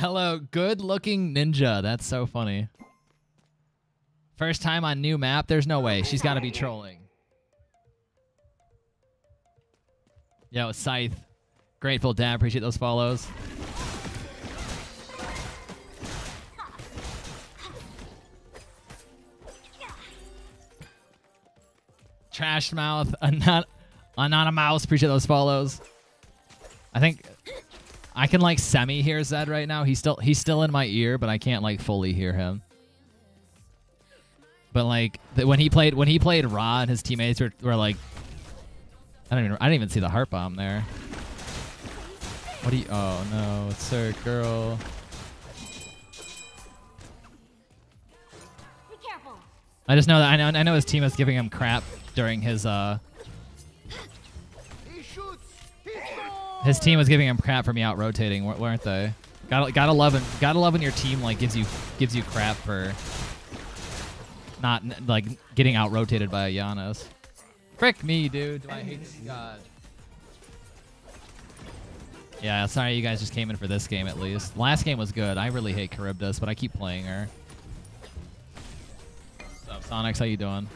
Hello, good-looking ninja. That's so funny. First time on new map? There's no way. She's got to be trolling. Yo, Scythe. Grateful, Dad. Appreciate those follows. Trash Mouth. Anonymous. Appreciate those follows. I think... I can like semi hear Zed right now. He's still in my ear, but I can't like fully hear him. But like when he played Ra and his teammates were like, I didn't even see the heart bomb there. What do you? Oh no, it's her girl. Be careful. I just know that I know his team is giving him crap during his His team was giving him crap for me out rotating, weren't they? Gotta love when your team like gives you crap for not like getting out rotated by Giannis. Frick me, dude. Do I hate this god? Yeah, sorry you guys just came in for this game at least. Last game was good. I really hate Charybdis, but I keep playing her. What's up, Sonics? How you doing?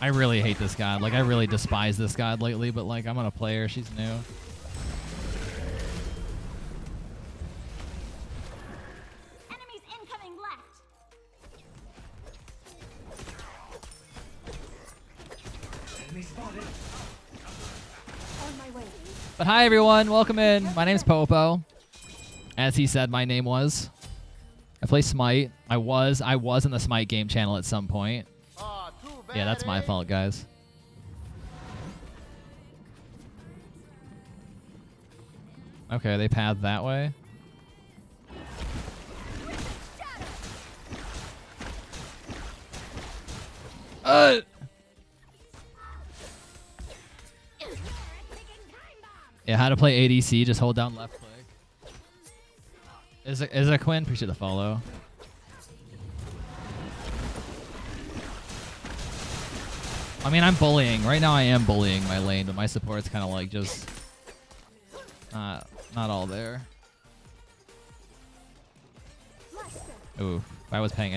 I really hate this god. Like, I really despise this god lately, but, like, I'm gonna play her. She's new. Enemies incoming left. Enemy spotted. On my way. But hi, everyone. Welcome in. My name's Popo. As he said, my name was. I play Smite. I was in the Smite game channel at some point. Yeah, that's my fault, guys. Okay, they path that way. Yeah, how to play ADC, just hold down left click. Is it a Quinn? Appreciate the follow. I mean, I'm bullying. Right now I am bullying my lane, but my support's kind of like just not all there. Ooh, if I was paying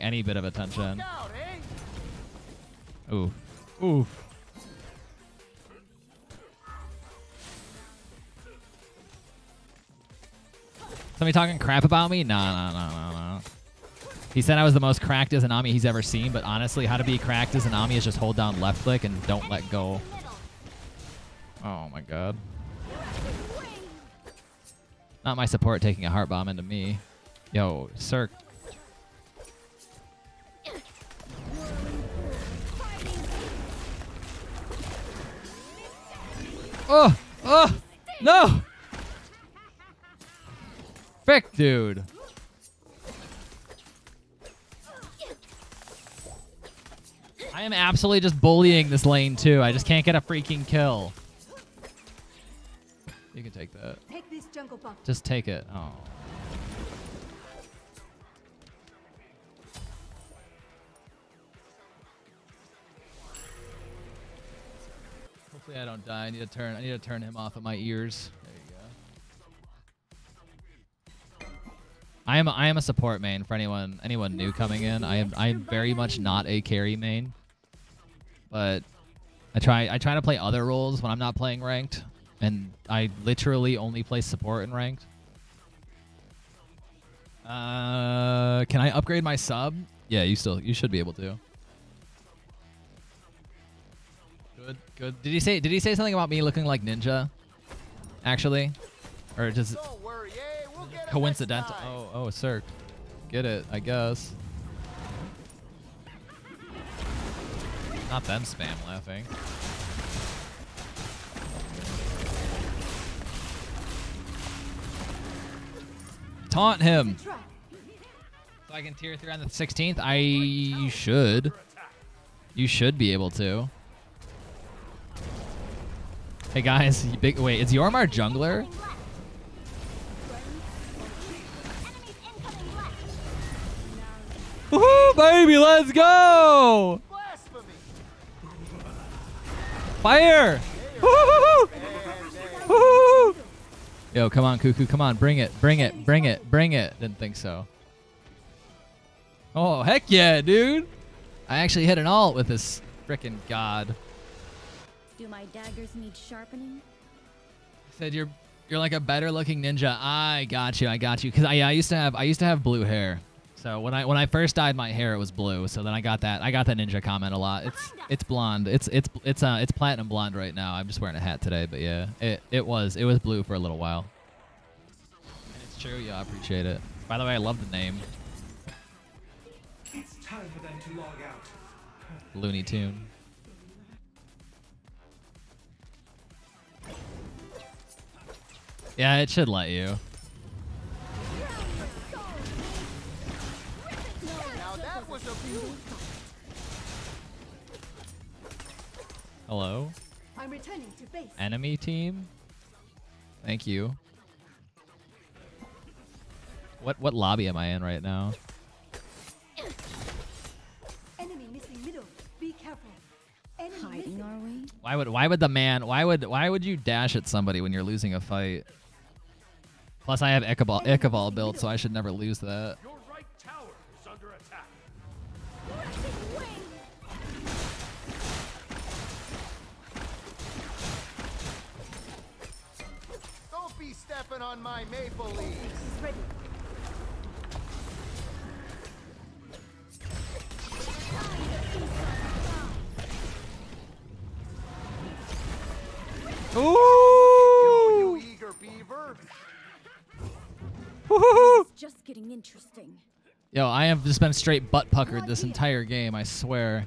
any bit of attention. Ooh. Ooh. Somebody talking crap about me? Nah. He said I was the most cracked as an Ami he's ever seen, but honestly, how to be cracked as an Ami is just hold down left click and don't let go. Oh my god. Not my support taking a heart bomb into me. Yo, sir. Oh! Oh! No! Frick, dude. I am absolutely just bullying this lane too. I just can't get a freaking kill. You can take that. Take this jungle buff. Just take it. Oh. Hopefully I don't die. I need to turn him off of my ears. There you go. I am a support main for anyone new coming in. I am very much not a carry main. But I try to play other roles when I'm not playing ranked, and I literally only play support in ranked. Can I upgrade my sub? Yeah, you should be able to. Good. Did he say something about me looking like Ninja? Actually, or just coincidental? Oh, sir, get it, I guess. Not them spam laughing. Taunt him. So I can tier 3 on the 16th? I should. You should be able to. Hey guys, wait, is Yormar jungler? Woohoo, baby, let's go! Fire! Woo-hoo-hoo-hoo! Woo! Yo, come on, Cuckoo. Come on. Bring it. Bring it. Bring it. Bring it. Didn't think so. Oh, heck yeah, dude. I actually hit an alt with this frickin' god. Do my daggers need sharpening? I said you're like a better looking ninja. I got you. I got you. Cause I used to have blue hair. So when I first dyed my hair, it was blue. So then I got that ninja comment a lot. It's blonde. It's platinum blonde right now. I'm just wearing a hat today, but yeah, it was blue for a little while. And it's true. Yeah, I appreciate it. By the way, I love the name. It's time for them to log out. Looney Tune. Yeah, it should let you. Now that was a beauty. Hello? I'm returning to base. Enemy team? Thank you. What lobby am I in right now? Enemy missing middle. Be careful. Enemy hiding, are we? Why would you dash at somebody when you're losing a fight? Plus, I have Ichabod built, so I should never lose that. Your right tower is under attack. Don't be stepping on my maple leaves. Ready. Ooh! You eager beaver. Just getting interesting. Yo, I have just been straight butt puckered this entire game, I swear.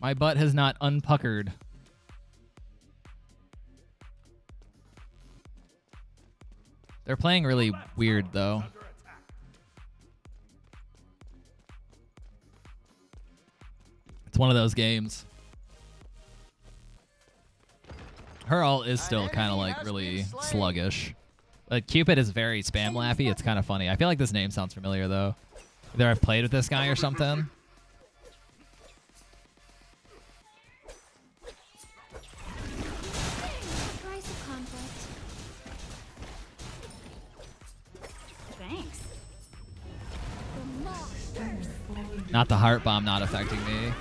My butt has not unpuckered. They're playing really weird though. It's one of those games. Her ult is still kind of like really sluggish. Like Cupid is very spam lappy. It's kind of funny. I feel like this name sounds familiar though. Either I've played with this guy or something. Thanks. Not the heart bomb not affecting me.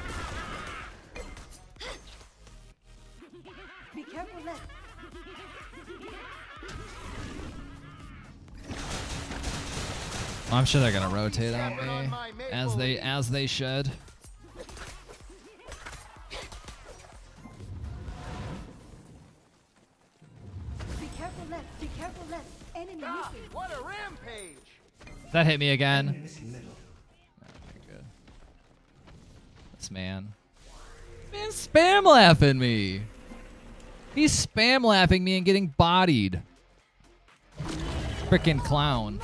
I'm sure they're gonna rotate on me, as they should. Be careful left, enemy missing. What a rampage! That hit me again. Oh, good. This man spam laughing me. He's spam laughing me and getting bodied. Frickin' clown.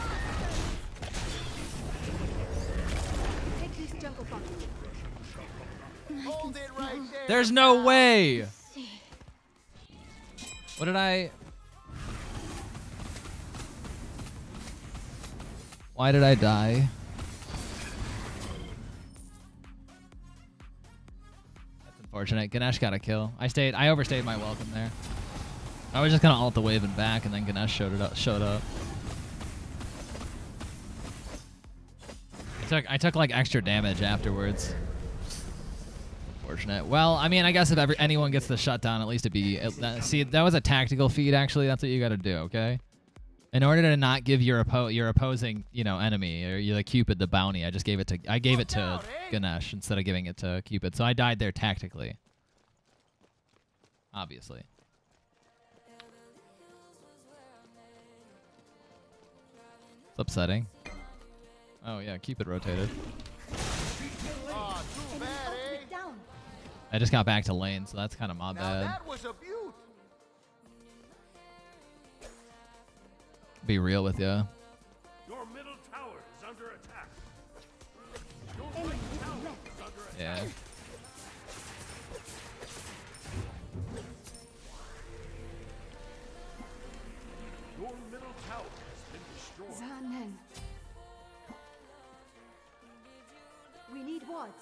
There's no way. What did I? Why did I die? That's unfortunate. Ganesh got a kill. I overstayed my welcome there. I was just gonna ult the wave and back, and then Ganesh showed up. I took like extra damage afterwards. Well, I mean, I guess if anyone gets the shutdown, at least it'd be... see, that was a tactical feed, actually. That's what you got to do, okay? In order to not give your opposing, you know, enemy, or the Cupid the bounty, I gave it to Ganesh instead of giving it to Cupid. So I died there tactically. Obviously. It's upsetting. Oh, yeah, Cupid rotated. I just got back to lane, so that's kind of my bad. That was a beaut. Be real with ya. Your middle tower is under attack. Your right tower is under attack. Yeah. Your middle tower has been destroyed. Zanen. We need wards.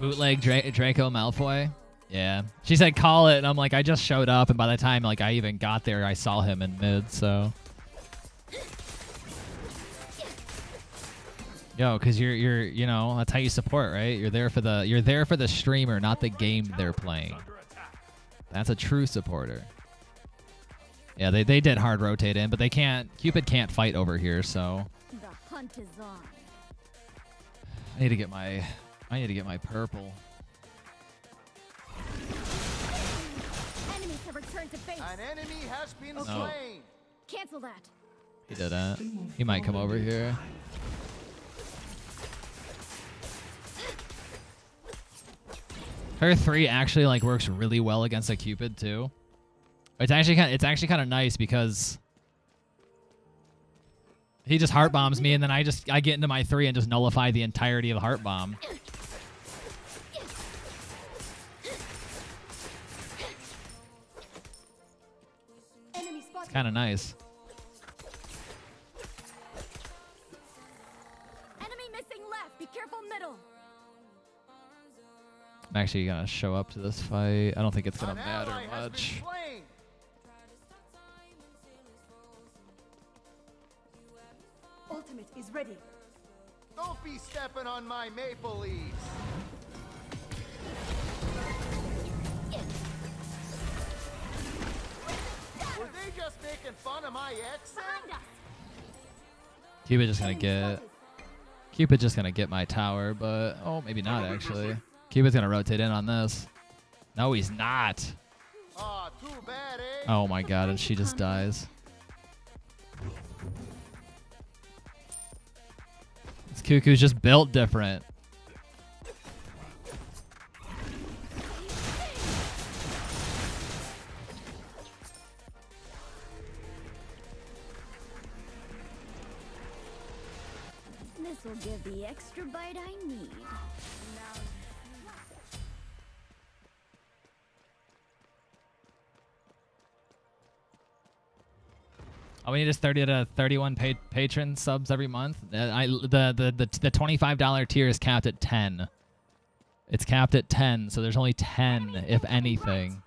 Bootleg Draco Malfoy. Yeah. She said call it, and I'm like, I just showed up, and by the time like I even got there, I saw him in mid, so. Yo, cause you know, that's how you support, right? You're there for the streamer, not the game they're playing. That's a true supporter. Yeah, they did hard rotate in, but they can't, Cupid can't fight over here, so. The hunt is on. I need to get my purple. Enemies have returned to base. An enemy has been slain. Cancel that. He didn't. He might come over here. Her 3 actually like works really well against a Cupid too. It's actually kind of nice because he just heart bombs me and then I get into my 3 and just nullify the entirety of the heart bomb. It's kind of nice. Enemy missing left. Be careful middle. I'm actually gonna show up to this fight. I don't think it's gonna matter much. Ultimate is ready. Don't be stepping on my maple leaves. Were they just making fun of my ex? Cupid just gonna get my tower, but oh, maybe not actually. Cupid's gonna rotate in on this. No, he's not. Oh, too bad, eh? Oh my god, and she just dies. This cuckoo's just built different. This will give the extra bite I need. All we need is 30 to 31 patron subs every month. The $25 tier is capped at 10. It's capped at 10, so there's only 10, if anything.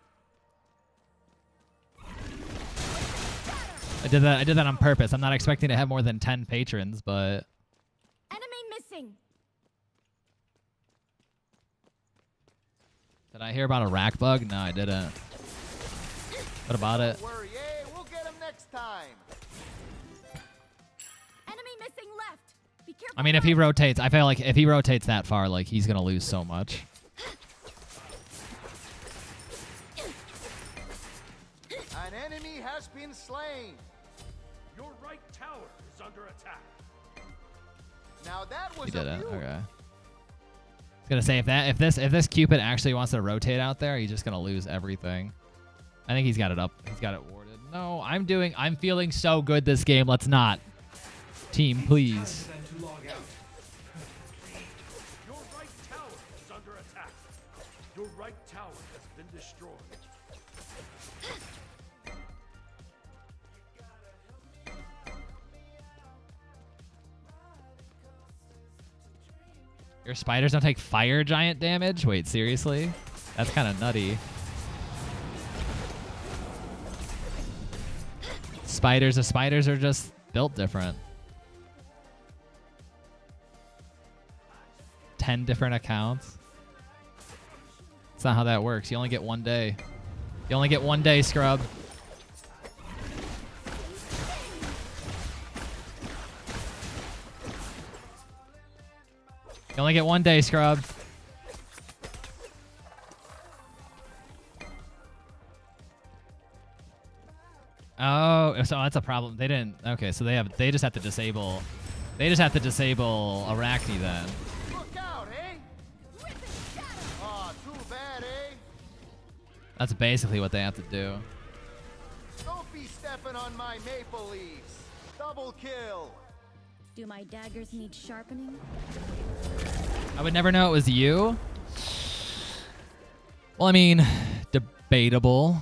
I did that on purpose. I'm not expecting to have more than 10 patrons, but. Enemy missing. Did I hear about a rack bug? No, I didn't. What about it? I mean, if he rotates, I feel like if he rotates that far, like he's gonna lose so much. An enemy has been slain. Your right tower is under attack. Now that was a beauty. Okay. I was gonna say if this Cupid actually wants to rotate out there, he's just gonna lose everything. I think he's got it up. He's got it warded. No, I'm feeling so good this game. Let's not. Team, please. Your right tower is under attack. Your right tower has been destroyed. Your spiders don't take fire giant damage? Wait, seriously? That's kind of nutty. The spiders are just built different. 10 different accounts. That's not how that works. You only get one day. You only get one day, scrub. You only get one day, scrub. Oh, so that's a problem. They didn't. Okay, so they just have to disable Arachne then. That's basically what they have to do. Don't be stepping on my maple leaves. Double kill. Do my daggers need sharpening? I would never know it was you. Well, I mean, debatable.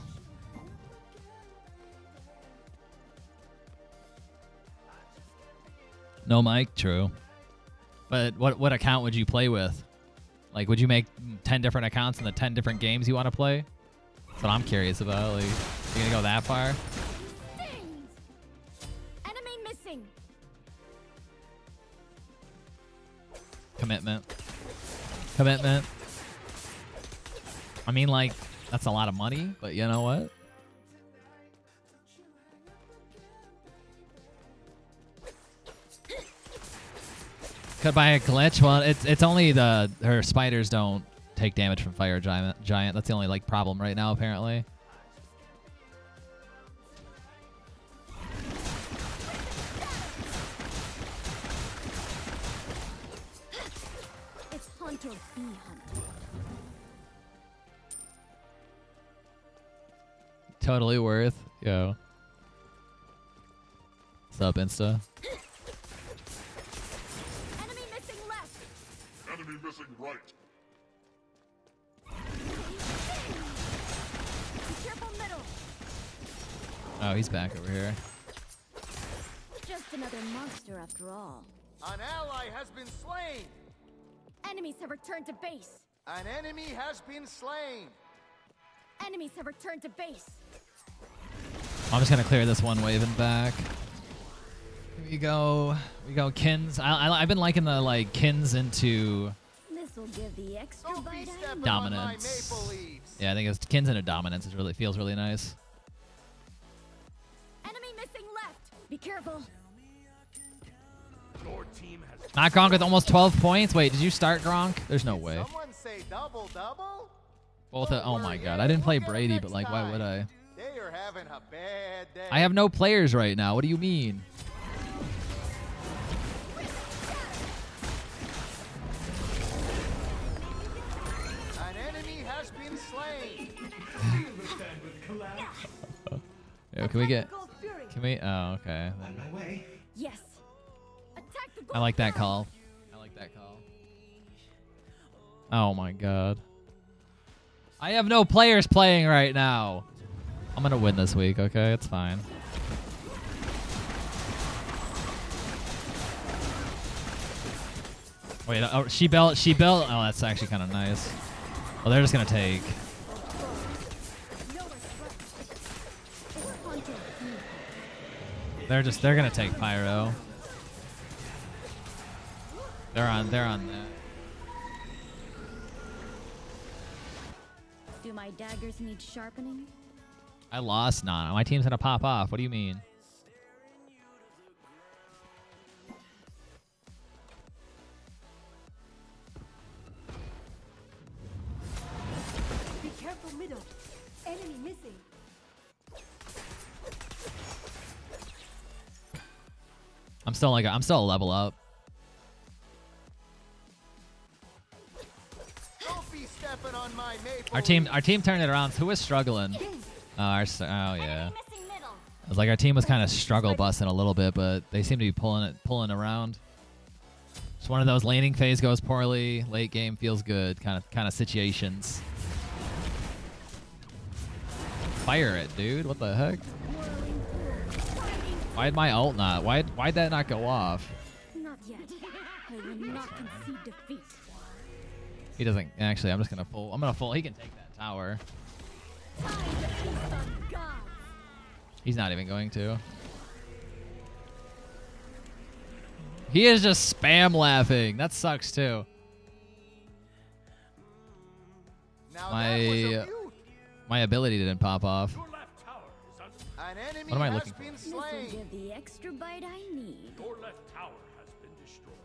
No mic, true. But what account would you play with? Like, would you make 10 different accounts in the 10 different games you want to play? That's what I'm curious about. Like, you gonna go that far? Enemy missing. Commitment. I mean, like, that's a lot of money, but you know what? Could buy a glitch. Well, it's only her spiders don't take damage from fire giant. That's the only like problem right now apparently. It's hunter bee hunter. Totally worth. Yo. What's up, Insta? Right. Oh, he's back over here. Just another monster after all. An ally has been slain. Enemies have returned to base. An enemy has been slain. Enemies have returned to base. I'm just gonna clear this one wave and back. Here we go. We go Kins. I've been liking the like Kins into give the extra dominance. Yeah, I think it's Kins into dominance. It really feels really nice. Enemy missing left. Be careful. Your team has not Gronk with almost 12 points. Wait, did you start Gronk? There's no way. Someone say double double? Both. Oh my god, I didn't play Brady, but like, why would I? They are having a bad day. I have no players right now. What do you mean? Yo, can we oh okay. On my way. Yes. Attack the gold. I like that call. Oh my god. I have no players playing right now. I'm gonna win this week, okay? It's fine. Wait, oh, she built oh that's actually kinda nice. Well, they're just gonna take. They're gonna take Pyro. They're on that. Do my daggers need sharpening? I lost Nana. My team's gonna pop off. What do you mean? Be careful middle. Enemy missing. I'm still a level up. Don't be stepping on my maple. Our team turned it around. Who was struggling? Oh yeah. It was like our team was kind of struggle busting a little bit, but they seem to be pulling around. It's one of those laning phase goes poorly, late game feels good kind of situations. Fire it, dude. What the heck? Why'd my ult not? Why'd that not go off? Not yet. I will not concede defeat. He doesn't actually. I'm gonna full. He can take that tower. He's not even going to. He is just spam laughing. That sucks too. My ability didn't pop off. What am I looking for? This will give the extra bite I need. Your left tower has been destroyed.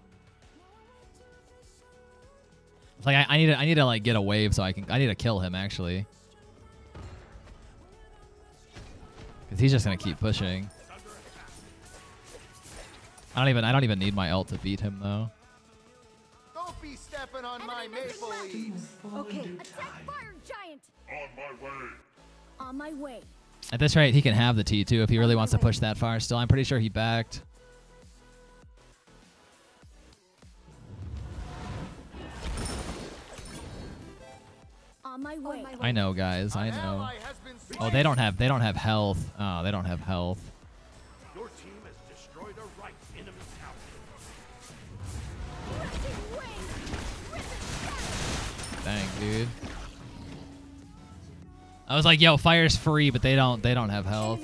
It's like I need to like get a wave so I need to kill him actually. Cause he's just gonna keep pushing. I don't even need my ult to beat him though. Don't be stepping on my maple leaves. Okay, attack fire giant. On my way. At this rate, he can have the T2 if he really wants to push that far. Still, I'm pretty sure he backed. On my way. I know, guys. I know. Oh, they don't have health. Oh, they don't have health. Your team has destroyed a right enemy tower. Dang, dude. I was like, yo, fire's free, but they don't have health.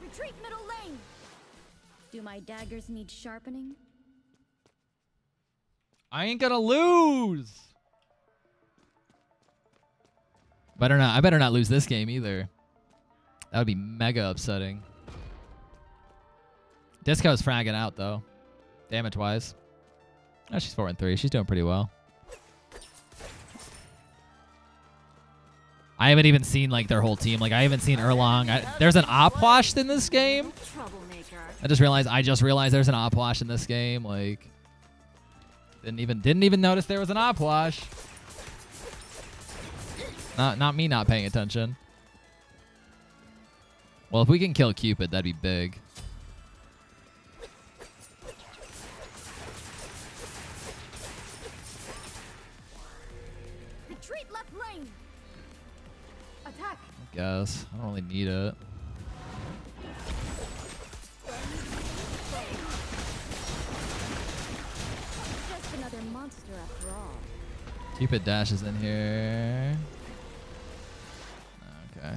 Retreat middle lane. Do my daggers need sharpening? I ain't gonna lose. Better not. I better not lose this game either. That would be mega upsetting. Disco's fragging out though, damage-wise. Oh, she's 4 and 3. She's doing pretty well. I haven't even seen like their whole team. Like I haven't seen Erlang. There's an Opwashed in this game. I just realized there's an Opwash in this game. Like didn't even notice there was an Opwash. Not me not paying attention. Well, if we can kill Cupid, that'd be big. Retreat left lane. Attack. I guess. I don't really need it. Just another monster after all. Cupid dashes in here. Okay.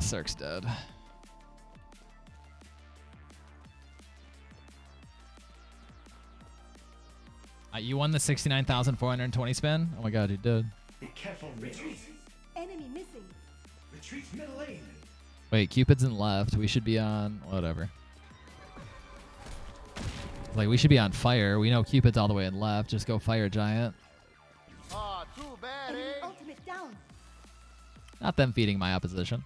Cirque's dead. You won the 69,420 spin? Oh my god, you did. Be careful, retreat. Enemy missing. Retreat middle lane. Wait, Cupid's in left. We should be on whatever. Like we should be on fire. We know Cupid's all the way in left. Just go fire giant. Ah, too bad, eh? Ultimate down. Not them feeding my opposition.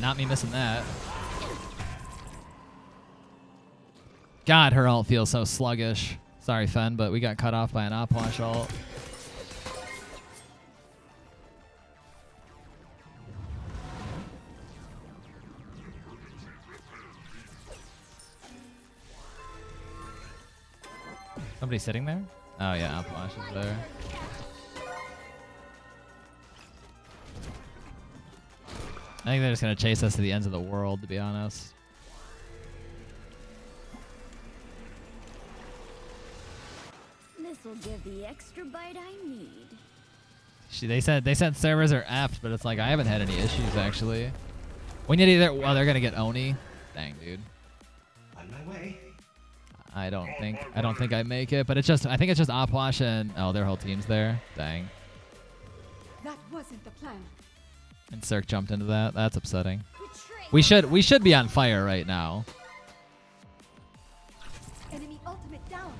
Not me missing that. God, her ult feels so sluggish. Sorry, Fen, but we got cut off by an Opwash ult. Somebody sitting there? Oh yeah, Opwash is there. I think they're just going to chase us to the ends of the world, to be honest. This will give the extra bite I need. They said servers are effed, but it's like I haven't had any issues actually. We need either. Well, they're going to get Oni. Dang, dude. On my way. I don't think I make it, but I think it's just Opwash and oh, their whole team's there. Dang. That wasn't the plan. And Cirque jumped into that. That's upsetting. We should be on fire right now. Enemy ultimate down.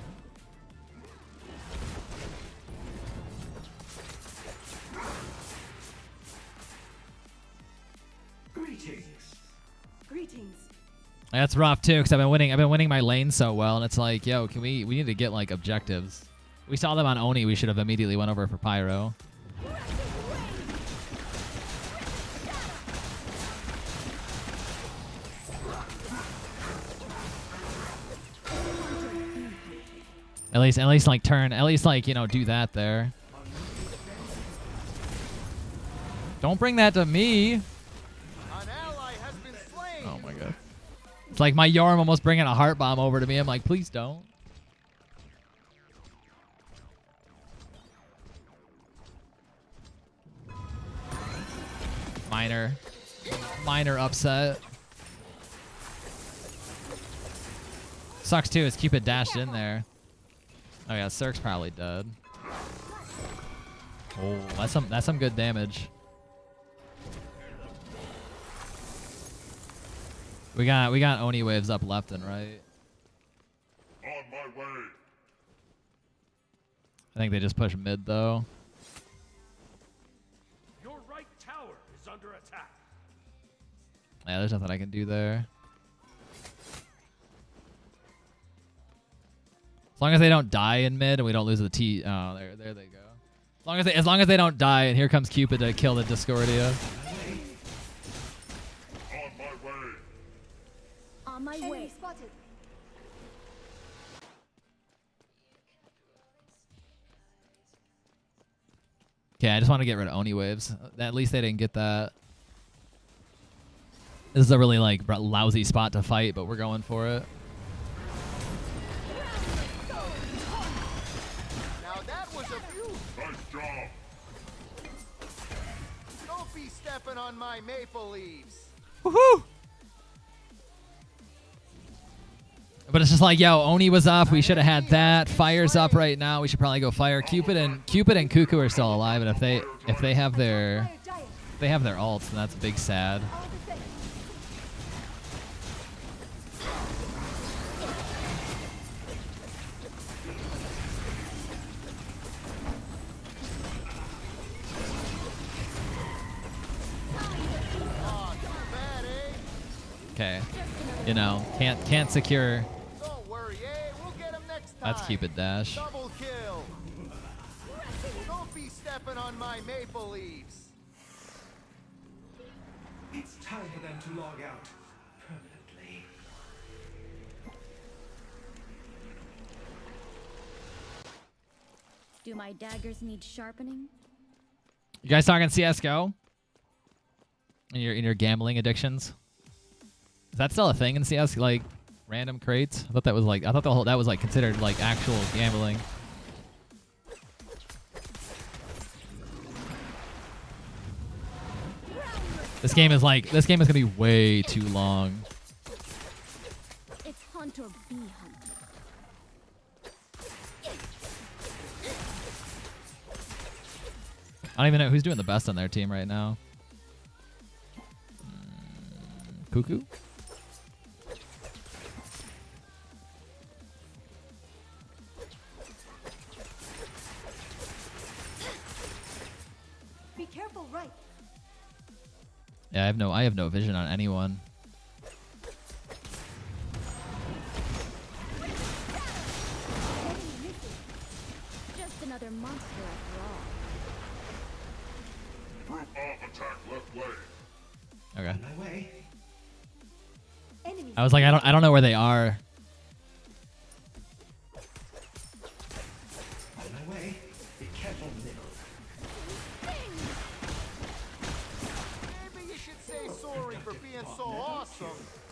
Greetings. That's rough too, because I've been winning my lane so well, and it's like, yo, can we need to get like objectives. We saw them on Oni, we should have immediately went over for Pyro. At least like turn, at least like, you know, do that there. Don't bring that to me. An ally has been slain. Oh my god. It's like my Yorm almost bringing a heart bomb over to me. I'm like, please don't. Minor upset. Sucks too, is Cupid dashed in there. Oh yeah, Cirque's probably dead. Oh, that's some good damage. We got Oni waves up left and right. On my way. I think they just push mid though. Your right tower is under attack. Yeah, there's nothing I can do there. As long as they don't die in mid and we don't lose the T. Oh, there they go. As long as they don't die, and here comes Cupid to kill the Discordia. On my way. Okay, I just want to get rid of Oni waves. At least they didn't get that. This is a really like lousy spot to fight, but we're going for it. Now that was a few. Nice job. Don't be stepping on my maple leaves. Woohoo! But it's just like, yo, Oni was up. We should have had that. Fire's up right now. We should probably go fire. Cupid and Cuckoo are still alive, and if they have their ults, then that's big sad. Okay, you know, can't secure. Don't worry, eh? We'll get him next time. That's Cupid dash. Double kill. Don't be stepping on my maple leaves. It's time for them to log out permanently. Do my daggers need sharpening? You guys talking CS:GO? In your gambling addictions? Is that still a thing in CS? Like random crates? I thought that was like that was considered like actual gambling. This game is gonna be way too long. It's hunt or be hunt. I don't even know who's doing the best on their team right now. Cuckoo? Yeah, I have no vision on anyone. Just another monster after all. Group off, attack left wave. Okay. I was like, I don't know where they are.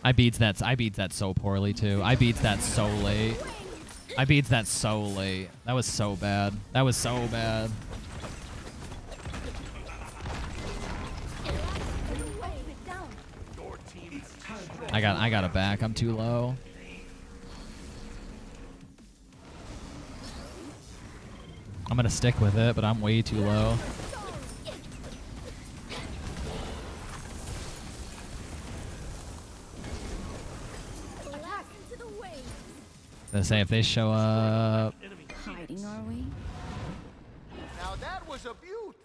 I beats that so poorly too. I beats that so late. That was so bad. I got it back. I'm too low. I'm gonna stick with it, but I'm way too low. Gonna say if they show up. Hiding, are we? Now that was a beaut.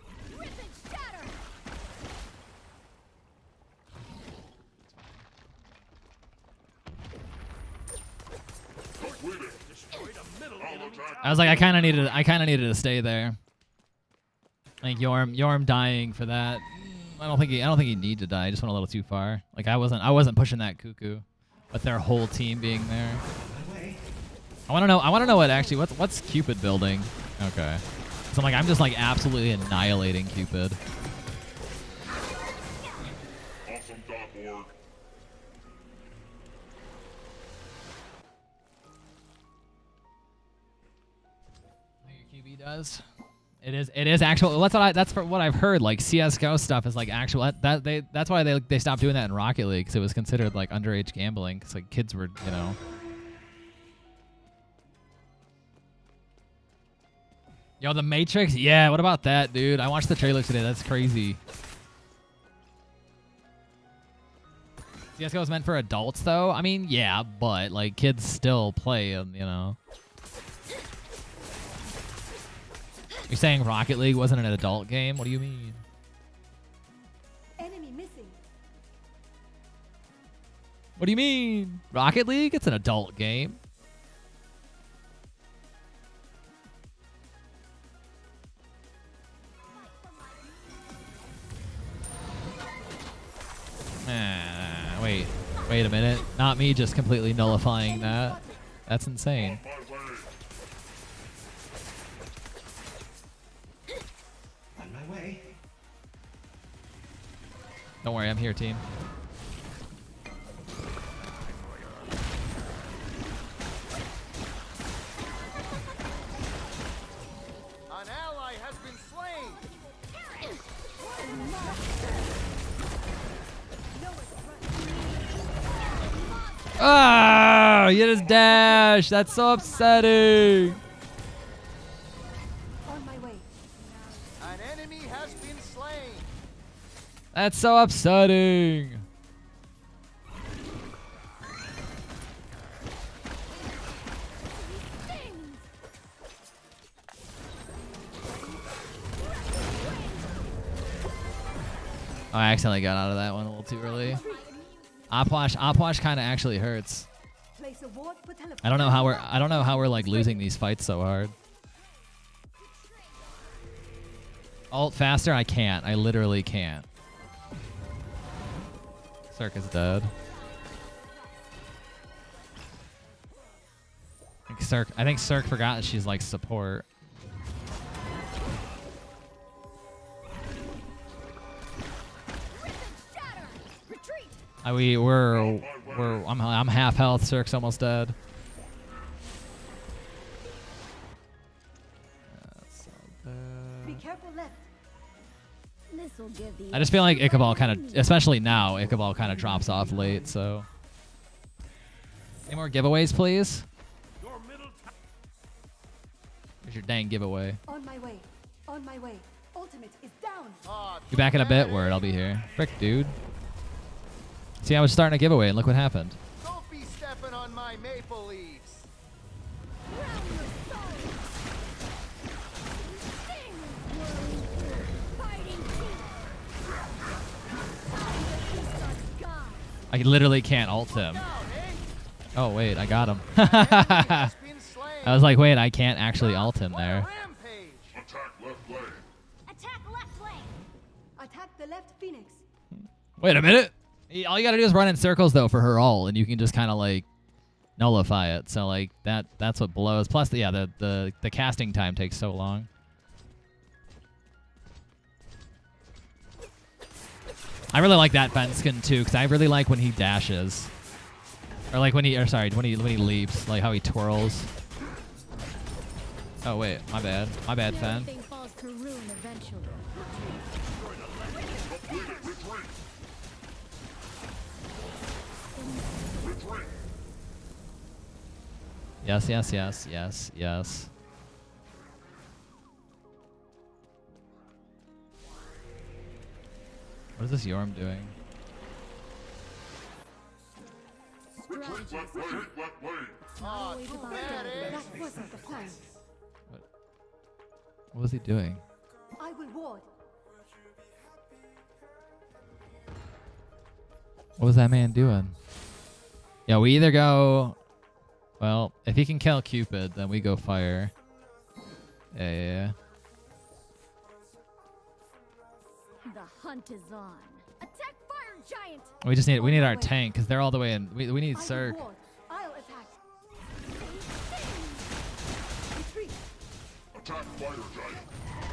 I was like, I kind of needed to stay there. Like Yorm dying for that. I don't think he needed to die. I just went a little too far. Like I wasn't pushing that Cuckoo, but their whole team being there. I want to know what's Cupid building? Okay. So I'm just absolutely annihilating Cupid. Awesome dot org. Your QB does. It is actual. That's what I've heard. Like CS:GO stuff is like actual. That's why they stopped doing that in Rocket League because it was considered like underage gambling because like kids were, you know. Yo, The Matrix? Yeah, what about that, dude? I watched the trailer today. That's crazy. CSGO is meant for adults, though? I mean, yeah, but, like, kids still play, you know. You're saying Rocket League wasn't an adult game? What do you mean? Enemy missing. What do you mean? Rocket League? It's an adult game. Wait a minute. Not me just completely nullifying that. That's insane. On my Don't worry, I'm here, team. Oh, you just dashed. That's so upsetting. On my way. An enemy has been slain. That's so upsetting. Oh, I accidentally got out of that one a little too early. Opwash kind of actually hurts. I don't know how we're like losing these fights so hard. Alt faster? I can't. I literally can't. Circus dead. I think Cirque forgot that she's like support. I'm half health. Cirque's almost dead. Be careful left. I just feel like Ichabod kind of, especially now, Ichabod kind of drops off late. So, any more giveaways, please? Where's your dang giveaway? On my way. On my way. Ultimate is down. Be back in a bit. Word, I'll be here. Frick, dude. See, I was starting a giveaway, and look what happened. Don't be stepping on my maple leaves. I literally can't ult him. Oh, wait, I got him. I was like, wait, I can't actually ult him there. Attack left lane. Attack left lane. Attack the left Phoenix. Wait a minute. All you gotta do is run in circles though for her all, and you can just kind of like nullify it. So like that's what blows. Plus, yeah, the casting time takes so long. I really like that Fenskin too, because I really like when he dashes, or like when he leaps, like how he twirls. Oh wait, my bad, Fen. Yes. What is this Yorm doing? What was he doing? I will ward. What was that man doing? Yeah, we either go... Well, if he can kill Cupid, then we go fire. Yeah. The hunt is on. Attack fire giant. We need our tank because they're all the way in. We need Cirque. I'll attack. Retreat. Attack fire giant.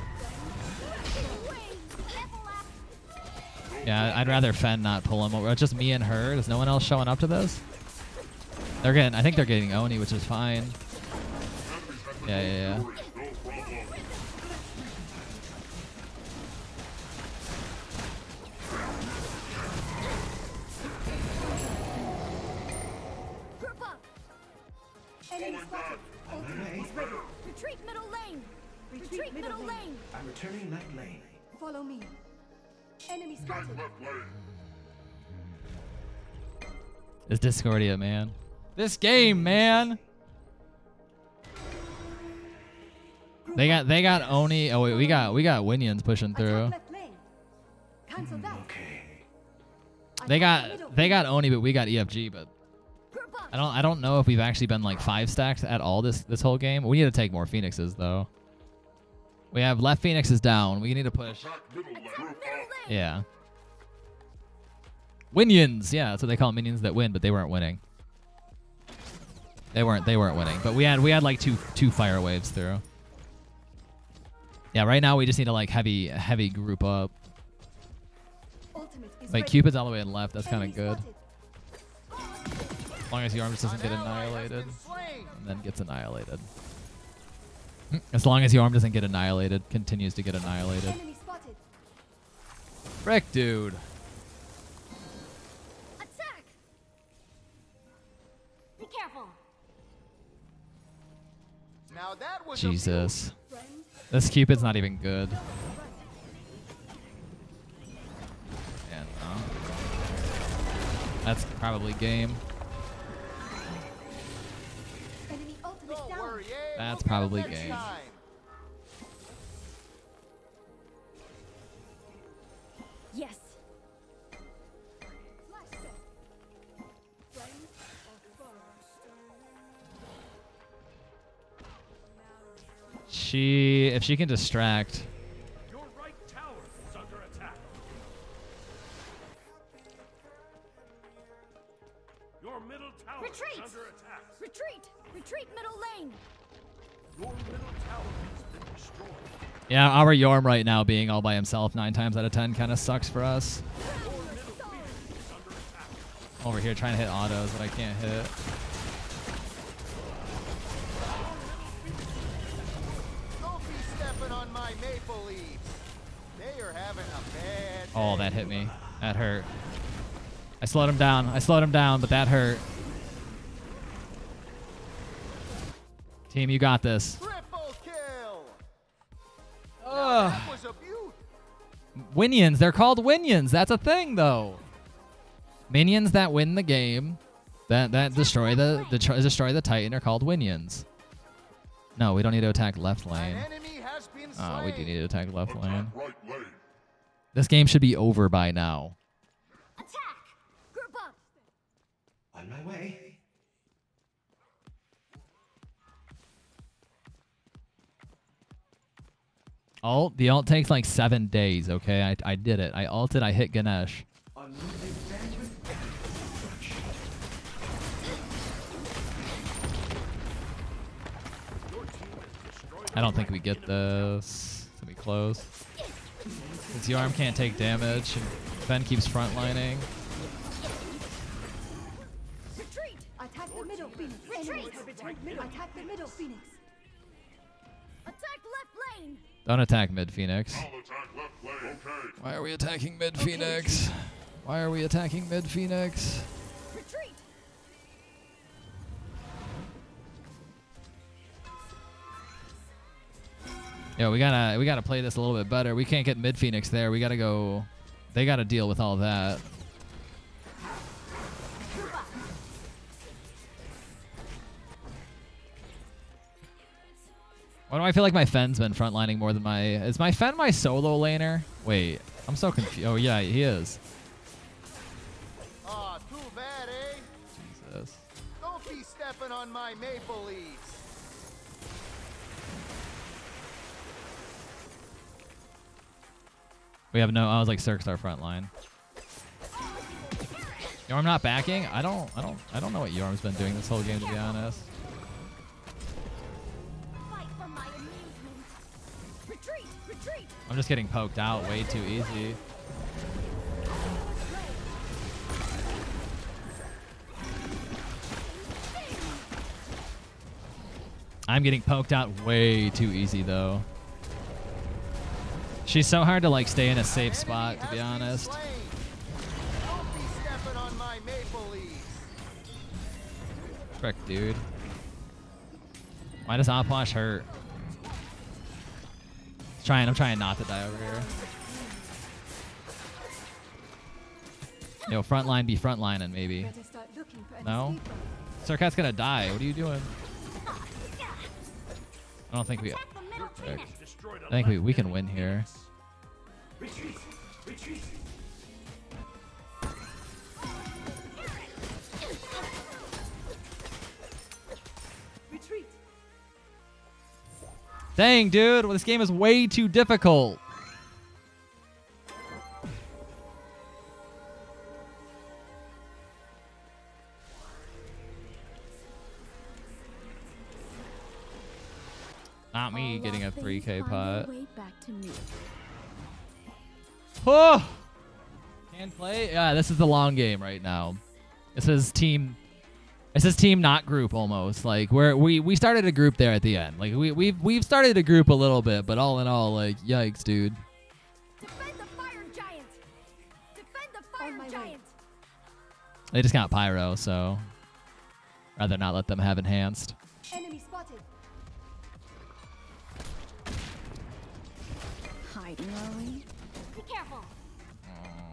Yeah, I'd rather Fen not pull him over. It's just me and her. There's no one else showing up to this. They're getting, I think they're getting Oni, which is fine. Yeah. Retreat middle lane. Retreat middle lane. I'm returning left lane. Follow me. Enemy spotted. It's Discordia, man. This game, man. They got Oni. Oh wait, we got Winions pushing through. They got Oni, but we got EFG. But I don't know if we've actually been like 5 stacks at all this whole game. We need to take more Phoenixes though. We have left Phoenixes down. We need to push. Yeah. Winions. Yeah, that's what they call minions that win, but they weren't winning. They weren't winning, but we had like two fire waves through. Yeah, right now we just need to like heavy group up. Like, Cupid's all the way in left. That's kind of good. As long as your arm just doesn't get annihilated. And then gets annihilated. As long as your arm doesn't get annihilated. Continues to get annihilated. Frick, dude. Jesus. This Cupid's not even good. Yeah, no. That's probably game. That's probably game. Yes. If she can distract. Your right tower is under attack. Your middle tower is under attack. Retreat! Retreat middle lane. Your middle tower has been destroyed. Yeah, our Yorm right now being all by himself 9 times out of 10 kinda sucks for us. Over here trying to hit autos that I can't hit. Oh, that hit me. That hurt. I slowed him down. I slowed him down, but that hurt. Team, you got this. Triple kill. That was a beaut. Winions. They're called Winions. That's a thing, though. Minions that win the game, that destroy the Titan, are called Winions. No, we don't need to attack left lane. Oh, we do need to attack left lane. This game should be over by now. Attack! Group up! On my way. Ult? The ult takes like 7 days, okay? I did it. I ulted, I hit Ganesh. I don't think we get this. It's gonna be close. Since your arm can't take damage, and Ben keeps frontlining. Retreat! Attack the middle, Phoenix. Retreat! Attack the middle, Phoenix. Attack left lane! Don't attack mid, Phoenix. Why are we attacking mid, Phoenix? Why are we attacking mid, Phoenix? Retreat! Yeah, we gotta play this a little bit better. We can't get mid Phoenix there. We gotta go. They gotta deal with all that. Why do I feel like my Fen's been frontlining more than my? Is my Fen my solo laner? Wait, I'm so confused. Oh yeah, he is. Ah, too bad, eh? Jesus. Don't be stepping on my maple leaves. We have no. I was like, Cirque's our front line. Yorm not backing. I don't know what Yorm's been doing this whole game, to be honest. I'm just getting poked out way too easy. I'm getting poked out way too easy though. She's so hard to like stay in a safe spot, to be honest. Frick, dude. Why does Oplash hurt? I'm trying not to die over here. Yo, frontline be frontlining maybe. No? Cirque's gonna die. What are you doing? I don't think we. Frick. I think we can win here. Retreat. Dang, dude, well, this game is way too difficult. Not me getting a 3K pot. Oh! Can play? Yeah, this is the long game right now. This is team. It says team, not group, almost. Like where we started a group there at the end. Like we've started a group a little bit, but all in all, like yikes, dude. Defend the fire giant. Defend the fire giant. They just got pyro, so rather not let them have enhanced. Enemy spotted. Hiding, are we? Be careful.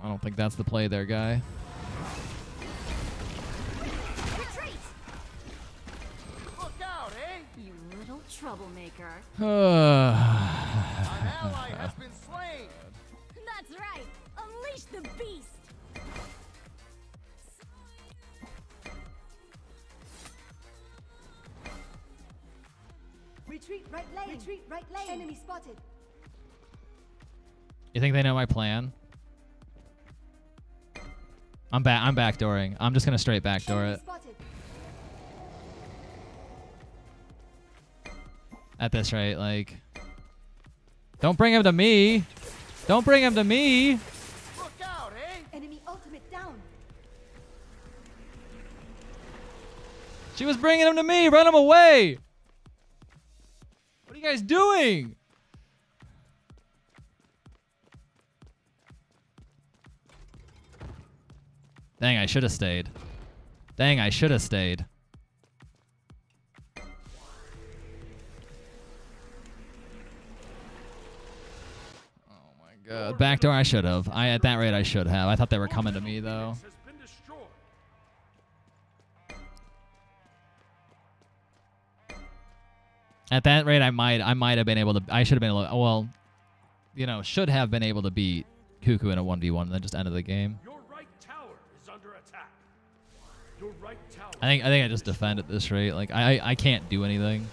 I don't think that's the play there, guy. Troublemaker. An ally has been slain. That's right. Unleash the beast. Retreat right lane. Retreat right lane. Enemy spotted. You think they know my plan? I'm backdooring. I'm just gonna straight backdoor it. At this rate, like, don't bring him to me. Don't bring him to me. Look out, eh? Enemy ultimate down. She was bringing him to me. Run him away. What are you guys doing? Dang, I should have stayed. Dang, I should have stayed. Backdoor, I should have. At that rate, I should have. I thought they were coming to me, though. At that rate, I might have been able to. I should have been able. Well, you know, should have been able to beat Cuckoo in a 1v1, and then just ended the game. Your right tower is under attack. Your right tower. I think I just defend at this rate. Like I can't do anything.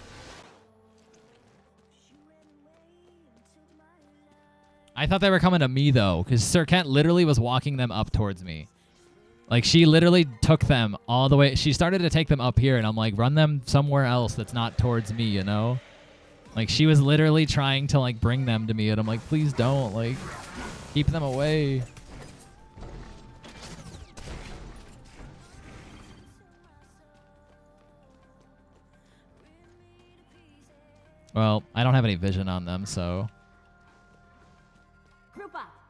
I thought they were coming to me, though, because Sir Kent literally was walking them up towards me. Like, she literally took them all the way. She started to take them up here, and I'm like, run them somewhere else that's not towards me, you know? Like, she was literally trying to, like, bring them to me, and I'm like, please don't. Like, keep them away. Well, I don't have any vision on them, so...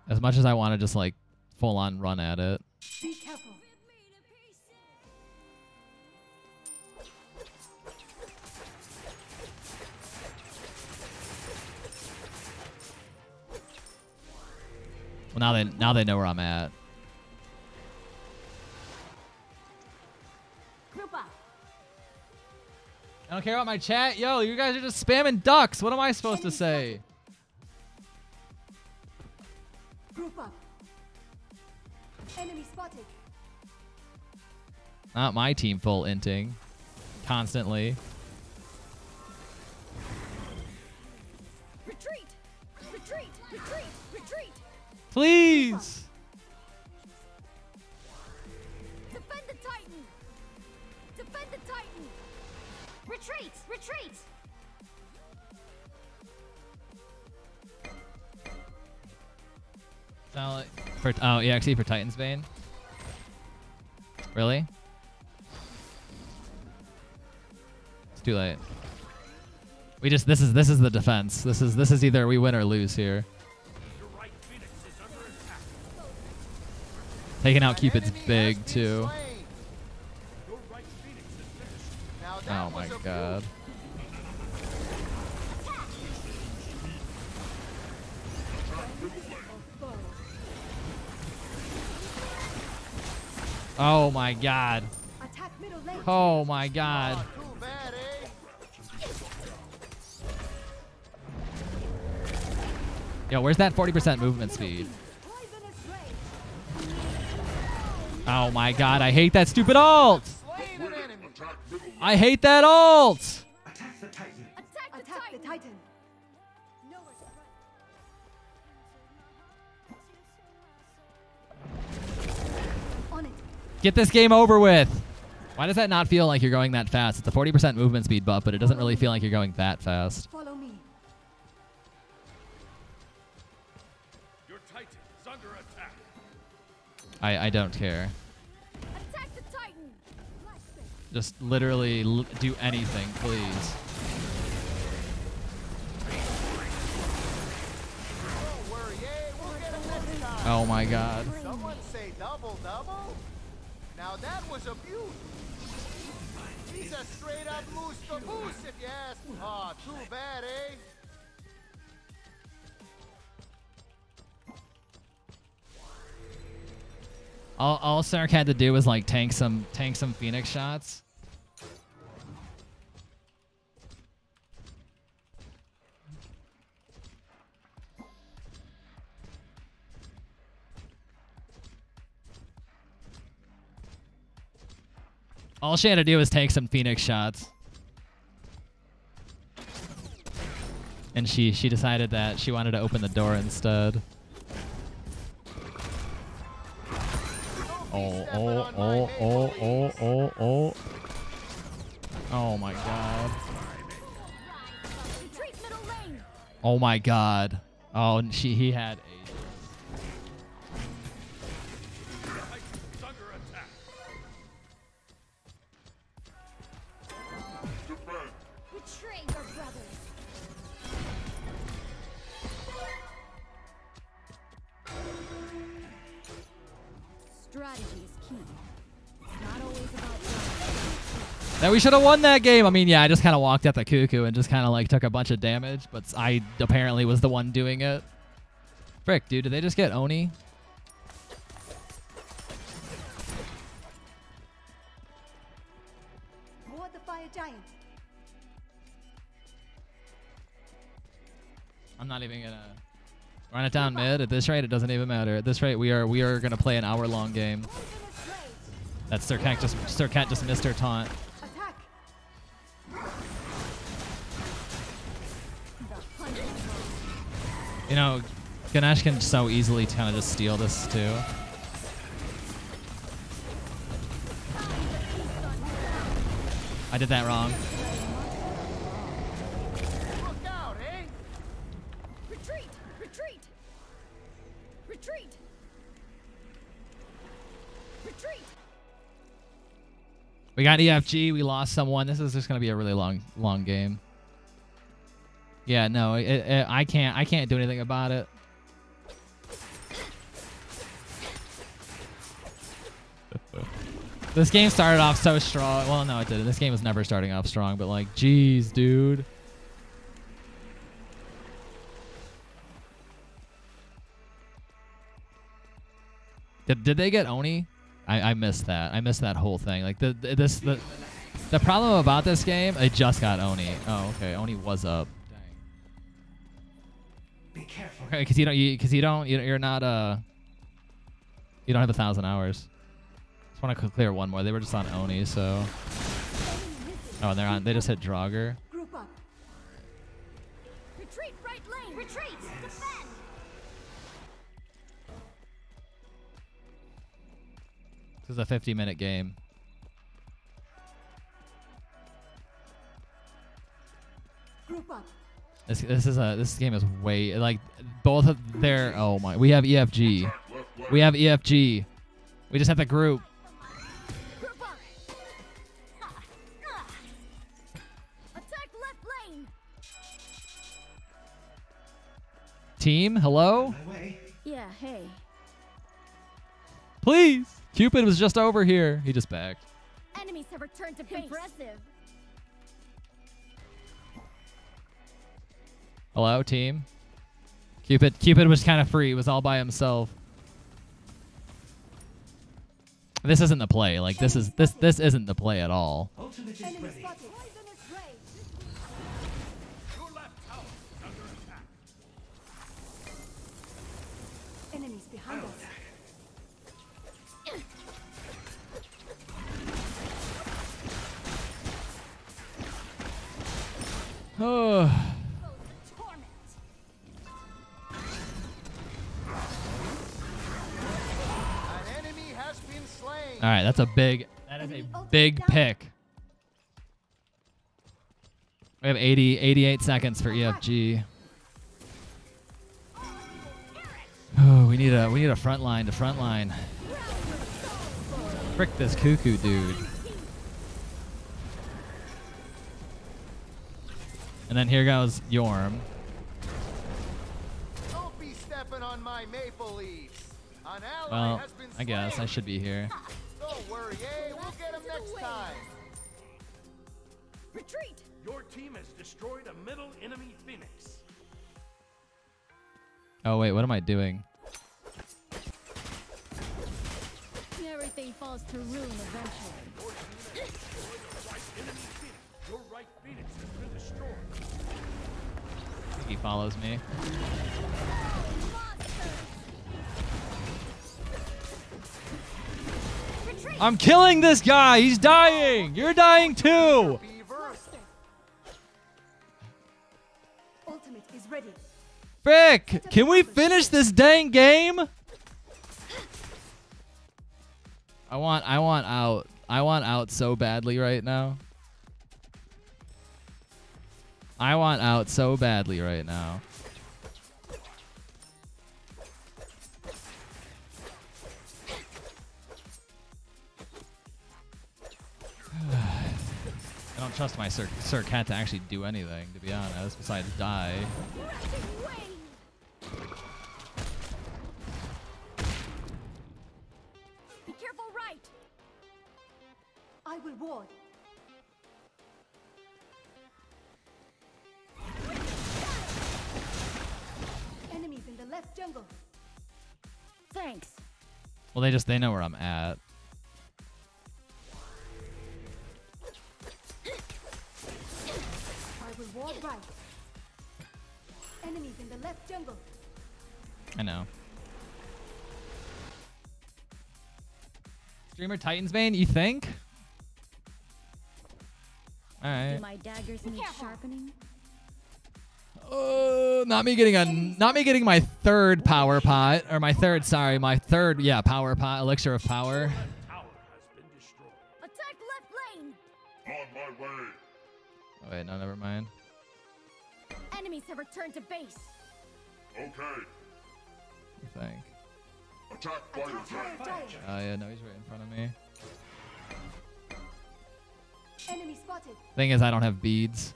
As much as I want to just like full on run at it. Be careful. Well, now they know where I'm at. I don't care about my chat. Yo, you guys are just spamming ducks. What am I supposed to say? Group up. Enemy spotted. Not my team full inting. Constantly. Retreat! Retreat! Retreat! Retreat! Please! Defend the Titan! Defend the Titan! Retreat! Retreat! For, oh, EXE for Titan's Bane? Really? It's too late. We just this is the defense. This is either we win or lose here. Taking out Cupid's big too. Oh my god. Oh my god. Oh my god. Yo, where's that 40% movement speed? Oh my god, I hate that stupid ult! I hate that ult! Attack the Titan. Attack the Titan. Get this game over with. Why does that not feel like you're going that fast? It's a 40% movement speed buff, but it doesn't really feel like you're going that fast. Follow me. Your Titan is under attack. I don't care. Just literally do anything, please. Oh my god. Someone say double double? Now that was a beauty. He's a straight up moose to moose if you ask. Aw, too bad, eh? All Sark had to do was like tank some Phoenix shots. All she had to do was take some Phoenix shots. And she decided that she wanted to open the door instead. Oh. Oh my god. Oh my god. Oh, and he had a... That we should have won that game. I mean, yeah, I just kind of walked at the cuckoo and just kind of like took a bunch of damage, but I apparently was the one doing it. Frick, dude, did they just get Oni? Board the fire giant. I'm not even gonna run it down mid. At this rate, it doesn't even matter. At this rate, we are gonna play an hour-long game. That Sir Cat just missed her taunt. You know, Ganesh can so easily kind of just steal this too. I did that wrong. We got EFG, we lost someone. This is just going to be a really long game. Yeah, no, I can't do anything about it. This game started off so strong. Well, no, it didn't. This game was never starting off strong, but like, geez, dude. Did they get Oni? I missed that. I missed that whole thing. Like the problem about this game, it just got Oni. Oh, okay. Oni was up. Dang. Be careful. Okay, because you don't have 1,000 hours. Just want to clear one more. They were just on Oni, so. Oh, and they're on. They just hit Draugr. Group up. Retreat right lane. Retreat. Yes. Defend. This is a 50-minute game. Group up. This game is way like both of their oh my we have EFG. We have EFG. We just have the group. Group up. Attack left lane. Team, hello? Yeah, hey. Please! Cupid was just over here. He just backed. Enemies have returned to base. Impressive. Hello, team. Cupid was kind of free. He was all by himself. This isn't the play. Like this isn't the play at all. Ultimate is ready. Enemies behind us. Oh. All right, that's a big. That is a big pick. We have 88 seconds for EFG. Oh, we need a front line to front line. Frick this cuckoo dude. And then here goes Yorm. Don't be stepping on my maple leaves. An ally well, has been I guess I should be here. Don't worry, eh? We'll get him next time. Retreat! Your team has destroyed a middle enemy Phoenix. Oh wait, what am I doing? Everything falls to ruin eventually. Your team has destroyed a right enemy Phoenix. Your right Phoenix has been destroyed. I think he follows me. I'm killing this guy. He's dying. You're dying too. Ultimate is ready. Frick, can we finish this dang game? I want out. I want out so badly right now. I want out so badly right now. I don't trust my Sir Cat to actually do anything, to be honest, besides die. Be careful, right? I will ward. Enemies in the left jungle. Thanks. Well, they know where I'm at. Right. Enemies in the left jungle. I know. Streamer Titansbane, you think? All right. Do my daggers need sharpening? Oh, not me getting my third power pot or my third, sorry, my third, yeah, power pot, elixir of power. Attack left lane. On my way. Oh wait, no, never mind. Enemies have returned to base. Okay. I think. Attack by fire. Oh yeah, no, he's right in front of me. Enemy spotted. Thing is, I don't have beads.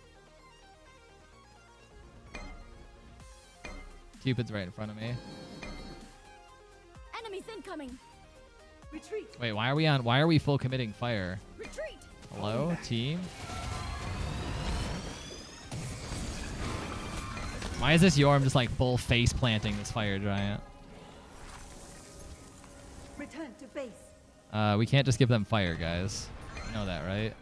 Cupid's right in front of me. Enemies incoming. Retreat. Wait, why are we full committing fire? Retreat. Hello, team? Why is this Yorm just like full face planting this fire giant? Return to base. We can't just give them fire, guys. You know that, right?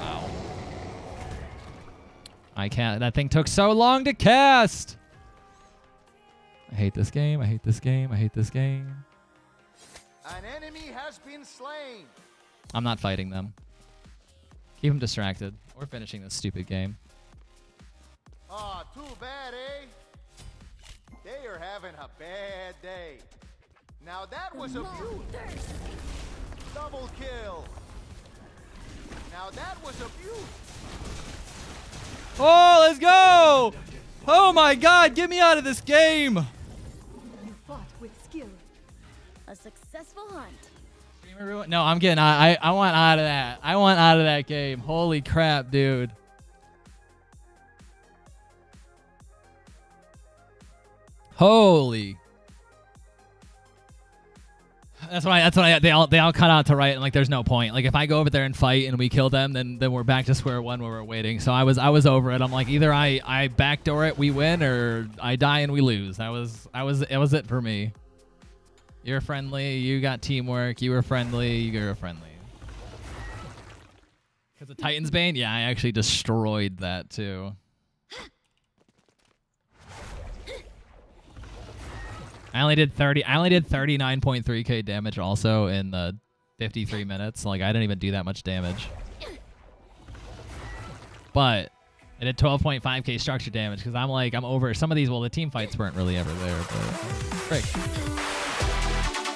Wow. I can't. That thing took so long to cast. I hate this game. I hate this game. I hate this game. An enemy has been slain. I'm not fighting them. Keep them distracted. We're finishing this stupid game. Aw, too bad, eh? They are having a bad day. Now that was a beauty. Double kill. Now that was a beauty. Oh, let's go! Oh my god, get me out of this game! You fought with skill. A successful hunt. No, I'm getting out. I want out of that. I want out of that game. Holy crap, dude. Holy. That's what I they all cut out to right, and like there's no point. Like if I go over there and fight and we kill them, then we're back to square one where we're waiting. So I was over it. I'm like, either I backdoor it, we win, or I die and we lose. That was it for me. You're friendly, you got teamwork, you were friendly, you were friendly. Because of Titansbane? Yeah, I actually destroyed that too. I only did 39.3k damage also in the 53 minutes. Like I didn't even do that much damage. But I did 12.5k structure damage because I'm over some of these, well the team fights weren't really ever there, but frick.